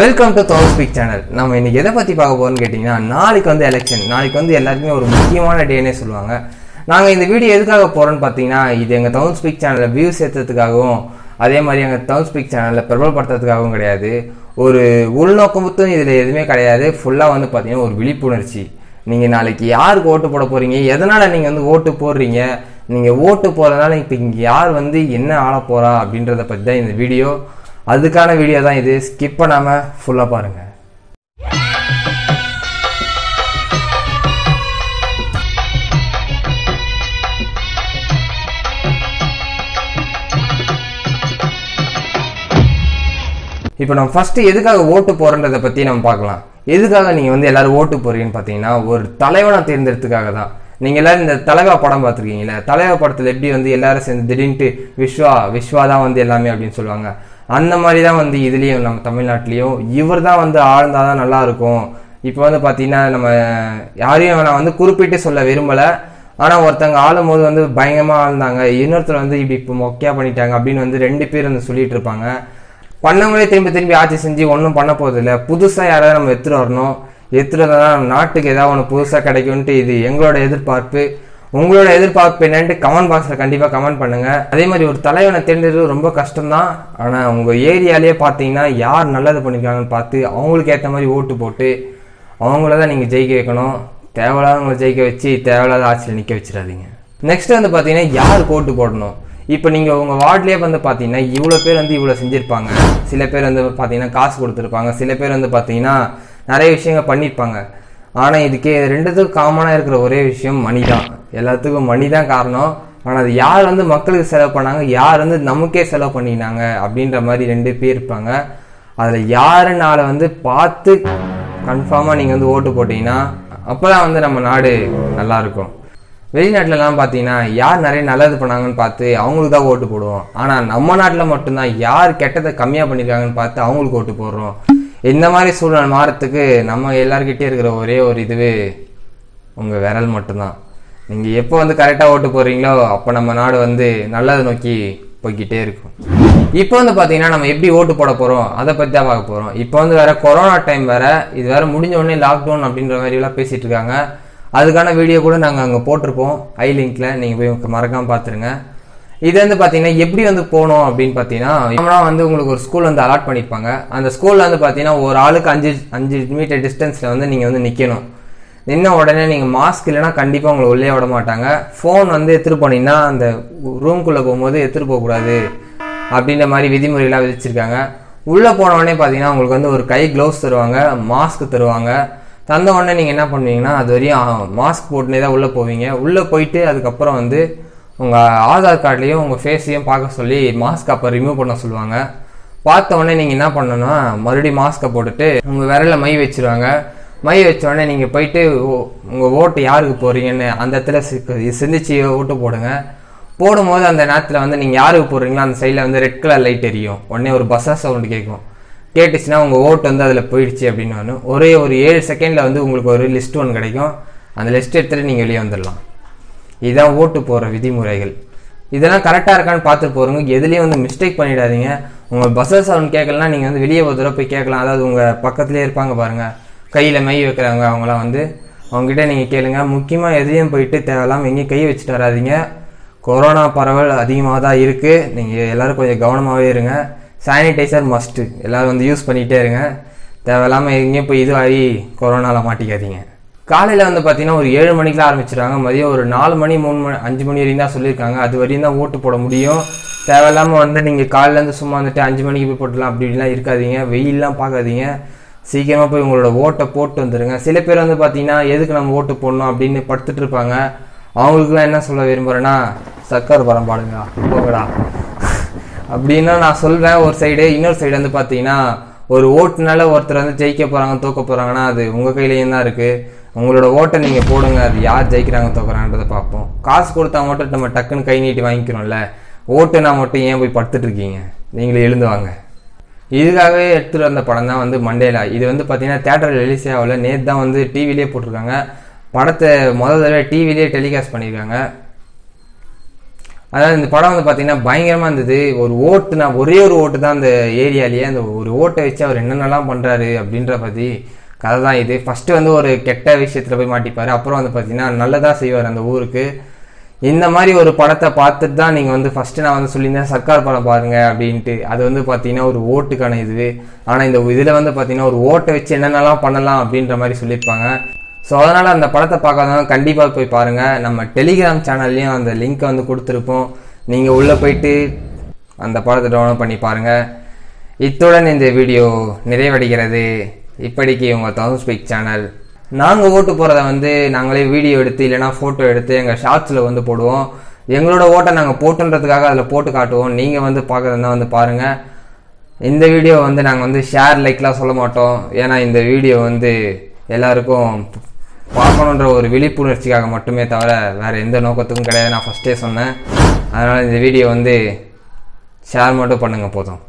Welcome to Thomas Speak channel. Now, we will talk about the election. We will talk about the election. அதுக்கான video தான் இது skip பண்ணாம ஃபுல்லா பாருங்க இப்போ நம்ம ஃபர்ஸ்ட் எதுக்காக ஓட்டு போறன்றத பத்தி நம்ம பார்க்கலாம் எதுக்காக நீங்க வந்து எல்லாரும் ஓட்டு போறீங்கன்னு பாத்தீங்கன்னா ஒரு தலைவனை தேர்ந்தெடுக்கிறதுக்காக தான் நீங்க எல்லாரும் இந்த தலைவா படம் பாத்துக்கிங்களா தலைவா படத்துல எப்படி வந்து எல்லாரும் சேர்ந்து திடீர்னு விஸ்வா தான் வந்து எல்லாமே அப்படினு சொல்வாங்க அந்த மாதிரி தான் வந்து இதுலயே நம்ம தமிழ்நாட்டுலயோ இவர்தான் வந்து ஆளந்தா தான் நல்லா இருக்கும் இப்போ வந்து பாத்தீனா நம்ம யாரையும் நான் வந்து குறிப்பிட்டு சொல்ல விரும்பல ஆனா ஒருத்தங்க ஆளும்போது வந்து பயங்கரமா ஆளந்தாங்க இன்னொருத்தர் வந்து இப்படி மொக்கையா பண்ணிட்டாங்க அப்படினு வந்து ரெண்டு பேர் வந்து சொல்லிட்டு இருப்பாங்க பண்ணவங்களே திரும்பி ஆட்சி செஞ்சு ஒண்ணும் பண்ண போறது இல்ல புதுசா யாராவது நம்ம எத்துற வரணும் எத்துறதா நாட்டுக்கு ஏதாவது ஒன்னு புதுசா கிடைக்கும்னு இது எங்களோட எதிர்பார்ப்பு உங்களோட எதிர்பார்ப்பு என்னன்னு கமெண்ட் பாக்ஸ்ல கண்டிப்பா கமெண்ட் பண்ணுங்க அதே மாதிரி ஒரு தலைவனை தேர்ந்தெடுக்கிறது ரொம்ப கஷ்டம் தான் ஆனா உங்க ஏரியாலயே பாத்தீங்கன்னா யார் நல்லது பண்ணிருக்காங்கன்னு பார்த்து அவங்களுக்கு ஏத்த மாதிரி ஓட்டு போட்டு அவங்கள தான் நீங்க ஜெயிக்க வைக்கணும் தேவலாவங்களை ஜெயிக்க வச்சு தேவலாத ஆட்சியில நிக்க வச்சிராதீங்க நெக்ஸ்ட் வந்து பாத்தீங்கன்னா யார் ஓட்டு போடணும் இப்போ நீங்க உங்க வார்ட்லயே வந்து பாத்தீங்கன்னா இவ்வளவு பேர் வந்து இவ்வளவு செஞ்சிருப்பாங்க சில பேர் வந்து பாத்தீங்கன்னா காசு கொடுத்திருப்பாங்க சில பேர் வந்து பாத்தீங்கன்னா நிறைய விஷயங்கள் பண்ணிருப்பாங்க ஆனா இதுக்கு ரெண்டுத்துக்கும் காமனா இருக்கிற ஒரே விஷயம் மணி தான் எல்லாத்துக்கும் மணி தான் காரணம் ஆனா அது யார் வந்து மக்களுக்கு செலவு பண்ணாங்க யார் வந்து நமக்கே செலவு பண்ணினாங்க அப்படின்ற மாதிரி ரெண்டு பேர் இருப்பாங்க அதுல யாருனால வந்து பார்த்து கன்ஃபார்மா நீங்க வந்து ஓட்டு போட்டீங்கன்னா அப்பதான் வந்து நம்ம நாடு நல்லா இருக்கும் வெளிநாட்டுல எல்லாம் பாத்தீங்கன்னா யார் நிறைய நல்லது பண்ணாங்கன்னு பார்த்து அவங்களுக்கு தான் ஓட்டு போடுவோம் ஆனா நம்ம நாட்டுல மட்டும்தான் யார் கெட்டதை கம்மியா பண்ணிருக்காங்கன்னு பார்த்து அவங்களுக்கு ஓட்டு போடுறோம் இந்த மாதிரி சூழ்நிலை மாறத்துக்கு நம்ம எல்லார்கிட்டயும் இருக்கிற ஒரே ஒரு இதுவே உங்க விரல் மட்டும்தான் நீங்க எப்போ வந்து கரெக்டா ஓட்டு போறீங்களோ அப்ப நம்ம நாடு வந்து நல்லது நோக்கி போய்கிட்டே இருக்கும் இப்போ வந்து பாத்தீங்கன்னா நம்ம எப்படி ஓட்டு போட போறோம் அதை பத்தி தான் பார்க்க போறோம் இப்போ வந்து வேற கொரோனா டைம் வேற இது வேற முடிஞ்ச உடனே லாக்டவுன் அப்படின்ற மாதிரி எல்லாம் பேசிட்டு இருக்காங்க அதுக்கான வீடியோ கூட நாங்க அங்க போட்டிருப்போம் ஐ லிங்க்ல நீங்க போய் மறக்காம பாத்துருங்க இது வந்து பாத்தீங்கன்னா எப்படி வந்து போனோம் அப்படின்னு பாத்தீங்கன்னா நம்மளா வந்து உங்களுக்கு ஒரு ஸ்கூல் வந்து அலாட் பண்ணிருப்பாங்க அந்த ஸ்கூல்ல வந்து பாத்தீங்கன்னா ஒரு ஆளுக்கு 5 மீட்டர் டிஸ்டன்ஸ்ல வந்து நீங்க வந்து நிக்கணும் நின்ன உடனே நீங்க மாஸ்க் இல்லைன்னா கண்டிப்பா உங்களை உள்ளே விட மாட்டாங்க போன் வந்து எடுத்துட்டு போனீங்கன்னா அந்த ரூம்குள்ள போகும்போது எடுத்துட்டு போக கூடாது அப்படின்ற மாதிரி விதிமுறை எல்லாம் விதிச்சிருக்காங்க உள்ள போன உடனே பாத்தீங்கன்னா உங்களுக்கு வந்து ஒரு கை கிளவுஸ் தருவாங்க மாஸ்க் தருவாங்க தந்த உடனே நீங்க என்ன பண்ணுவீங்கன்னா அது வரையும் மாஸ்க் போட்டுனே தான் உள்ள போவீங்க உள்ள போயிட்டு அதுக்கப்புறம் வந்து உங்க ஆதார் கார்டுலயும் உங்க ஃபேஸையும் பார்க்க சொல்லி மாஸ்க் அப்ப ரிமூவ் பண்ண சொல்லுவாங்க பார்த்த உடனே நீங்க என்ன பண்ணணும்னா மறுபடியும் மாஸ்கை போட்டுட்டு உங்க விரல மை வச்சிருவாங்க மை வச்ச உடனே நீங்க போயிட்டு உங்க ஓட்டு யாருக்கு போறீங்கன்னு அந்த இடத்துல சிந்திச்சு ஓட்டு போடுங்க போடும்போது அந்த நேரத்துல வந்து நீங்க யாருக்கு போடுறீங்களோ அந்த சைட்ல வந்து ரெட் கலர் லைட் எரியும் உடனே ஒரு பஸ் சவுண்ட் கேட்கும் கேட்டுச்சுன்னா உங்க ஓட்டு வந்து அதுல போயிடுச்சு அப்படின்னு ஒரே ஒரு 7 செகண்ட்ல வந்து உங்களுக்கு ஒரு லிஸ்ட் ஒன்று கிடைக்கும் அந்த லிஸ்ட் எடுத்துட்டு நீங்க வெளியே வந்துடலாம் இதான் ஓட்டு போற விதிமுறைகள் இதெல்லாம் கரெக்டா இருக்கான்னு பார்த்துட்டு போறீங்க எதுலயும் வந்து மிஸ்டேக் பண்ணிடாதீங்க உங்க பஸ்ஸஸ் சவுண்ட் கேட்கலாம் நீங்க வந்து வெளியே ஒரு தடவை போய் கேட்கலாம் அதாவது உங்க பக்கத்துலயே இருப்பாங்க பாருங்க கையில மை வைக்கிறாங்க அவங்களாம் வந்து அவங்ககிட்ட நீங்க கேளுங்க முக்கியமா எதையும் போயிட்டு தேவலாம் எங்கேயும் கை வச்சுட்டு வராதிங்க கொரோனா பரவல் அதிகமாக தான் இருக்கு நீங்க எல்லாரும் கொஞ்சம் கவனமாவே இருங்க சானிடைசர் மஸ்ட் எல்லாரும் வந்து யூஸ் பண்ணிட்டே இருங்க தேவையில்லாம எங்கேயும் போய் இதுவாகி கொரோனால மாட்டிக்காதீங்க காலையில வந்து பாத்தீங்கன்னா ஒரு 7 மணிக்கெல்லாம் ஆரம்பிச்சிருக்காங்க மதியம் ஒரு 4 மணி 3 மணி 5 மணி வரையும் தான் சொல்லியிருக்காங்க அது வரையும் தான் ஓட்டு போட முடியும் தேவையில்லாம வந்து நீங்க காலையில இருந்து சும்மா வந்துட்டு 5 மணிக்கு போய் போட்டலாம் அப்படின்லாம் இருக்காதீங்க வெயிலெல்லாம் பார்க்காதீங்க சீக்கிரமா போய் உங்களோட ஓட்டை போட்டு வந்துருங்க சில பேர் வந்து பாத்தீங்கன்னா எதுக்கு நம்ம ஓட்டு போடணும் அப்படின்னு படுத்துட்டு இருப்பாங்க அவங்களுக்குலாம் என்ன சொல்ல விரும்புறேன்னா சக்கரை பரம் பாடுங்க போகடா அப்படின்னா நான் சொல்றேன் ஒரு சைடு இன்னொரு சைடு வந்து பாத்தீங்கன்னா ஒரு ஓட்டுனால ஒருத்தர் வந்து ஜெயிக்க போறாங்க தோக்க போறாங்கன்னா அது உங்க கையிலேயே தான் இருக்கு உங்களோட ஓட்டை நீங்க போடுங்க அது யார் ஜெயிக்கிறாங்க தோக்குறாங்கன்றத பார்ப்போம் காசு கொடுத்தா மட்டும் நம்ம டக்குன்னு கை நீட்டி வாங்கிக்கிறோம்ல ஓட்டுனா மட்டும் ஏன் போய் படுத்துட்டு இருக்கீங்க நீங்களே எழுந்துவாங்க இதுக்காகவே எடுத்துட்டு வந்த படம் தான் வந்து மண்டேலா இது வந்து பாத்தீங்கன்னா தியேட்டர் ரிலீஸ் ஆகல நேத்து தான் வந்து டிவிலேயே போட்டிருக்காங்க படத்தை முதல் தடவை டிவிலேயே டெலிகாஸ்ட் பண்ணியிருக்காங்க அதாவது இந்த படம் வந்து பார்த்தீங்கன்னா பயங்கரமாக இருந்தது. ஒரு ஓட்டு, நான் ஒரே ஒரு ஓட்டு தான் அந்த ஏரியாலேயே, அந்த ஒரு ஓட்டை வச்சு அவர் என்னென்னலாம் பண்ணுறாரு அப்படின்ற பற்றி கதை தான் இது. ஃபஸ்ட்டு வந்து ஒரு கெட்ட விஷயத்தில் போய் மாட்டிப்பார், அப்புறம் வந்து பார்த்தீங்கன்னா நல்லதாக செய்வார் அந்த ஊருக்கு. இந்த மாதிரி ஒரு படத்தை பார்த்துட்டு தான் நீங்கள் வந்து ஃபஸ்ட்டு நான் வந்து சொல்லியிருந்தேன் சர்க்கார் படம் பாருங்கள் அப்படின்ட்டு. அது வந்து பார்த்தீங்கன்னா ஒரு ஓட்டுக்கான இது. ஆனால் இந்த இதில் வந்து பார்த்தீங்கன்னா ஒரு ஓட்டை வச்சு என்னென்னலாம் பண்ணலாம் அப்படின்ற மாதிரி சொல்லியிருப்பாங்க. ஸோ அதனால் அந்த படத்தை பார்க்காதவங்க கண்டிப்பாக போய் பாருங்கள். நம்ம டெலிகிராம் சேனல்லையும் அந்த லிங்க்கை வந்து கொடுத்துருப்போம், நீங்கள் உள்ளே போயிட்டு அந்த படத்தை டவுன்லோட் பண்ணி பாருங்கள். இத்துடன் இந்த வீடியோ நிறைவடைகிறது. இப்படிக்கு உங்கள் தௌசண்ட் ஸ்பீக் சேனல். நாங்கள் ஓட்டு போகிறத வந்து நாங்களே வீடியோ எடுத்து இல்லைனா ஃபோட்டோ எடுத்து எங்கள் ஷார்ட்ஸில் வந்து போடுவோம். எங்களோட ஓட்டை நாங்கள் போட்டுன்றதுக்காக அதில் போட்டு காட்டுவோம். நீங்கள் வந்து பார்க்குறதுனா வந்து பாருங்கள். இந்த வீடியோ வந்து நாங்கள் வந்து ஷேர் லைக்லாம் சொல்ல மாட்டோம், ஏன்னா இந்த வீடியோ வந்து எல்லாருக்கும் பார்க்கணுன்ற ஒரு விழிப்புணர்ச்சிக்காக மட்டுமே தவிர வேறு எந்த நோக்கத்துக்கும் கிடையாது. நான் ஃபஸ்ட்டே சொன்னேன். அதனால் இந்த வீடியோ வந்து ஷேர் மட்டும் பண்ணுங்கள் போதும்.